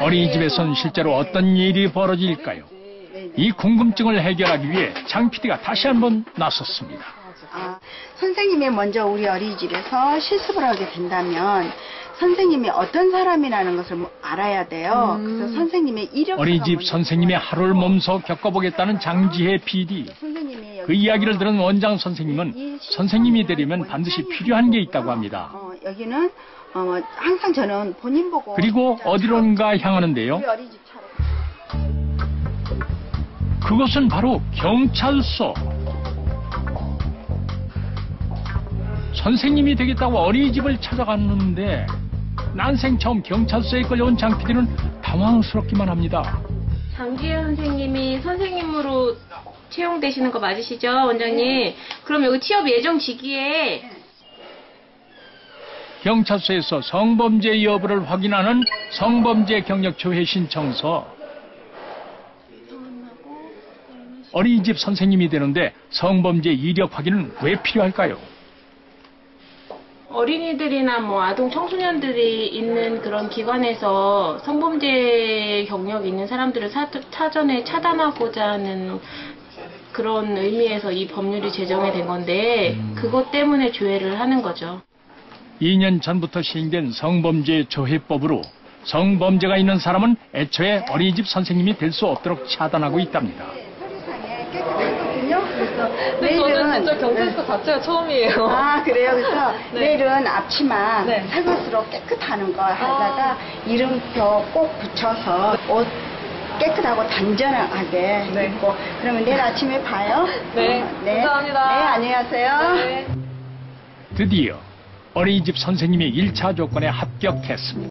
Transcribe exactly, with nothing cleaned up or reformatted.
어린이집에선 실제로 어떤 일이 벌어질까요? 이 궁금증을 해결하기 위해 장 피디가 다시 한번 나섰습니다. 아, 선생님이 먼저 우리 어린이집에서 실습을 하게 된다면 선생님이 어떤 사람이라는 것을 알아야 돼요. 음. 그래서 선생님의 이력 어린이집 선생님의 하루를 몸소 겪어보겠다는 장지혜 피디. 그 이야기를 들은 원장 선생님은 선생님이 되려면 반드시 필요한 게 있다고 합니다. 어, 여기는 어, 항상 저는 본인 보고 그리고 어디론가 향하는데요. 그것은 바로 경찰서. 선생님이 되겠다고 어린이집을 찾아갔는데 난생 처음 경찰서에 끌려온 장 피디는 당황스럽기만 합니다. 장지혜 선생님이 선생님으로 채용되시는 거 맞으시죠, 원장님? 네. 그럼 여기 취업 예정 직위에 경찰서에서 성범죄 여부를 확인하는 성범죄 경력조회 신청서. 어린이집 선생님이 되는데 성범죄 이력 확인은 왜 필요할까요? 어린이들이나 뭐 아동 청소년들이 있는 그런 기관에서 성범죄 경력이 있는 사람들을 사, 사전에 차단하고자 하는 그런 의미에서 이 법률이 제정이 된 건데 그것 때문에 조회를 하는 거죠. 이 년 전부터 시행된 성범죄 조회법으로 성범죄가 있는 사람은 애초에 어린이집 선생님이 될 수 없도록 차단하고 있답니다. 내일은 진짜 경찰서 자체가 처음이에요. 아, 그래요? 그래서 네. 내일은 앞치마 네. 살것으로 깨끗하는 거 하다가 아. 이름표 꼭 붙여서 옷 깨끗하고 단정하게 네. 입고 그러면 내일 아침에 봐요. 네, 어, 네. 감사합니다. 네, 안녕하세요. 네. 드디어 어린이집 선생님의 일 차 조건에 합격했습니다.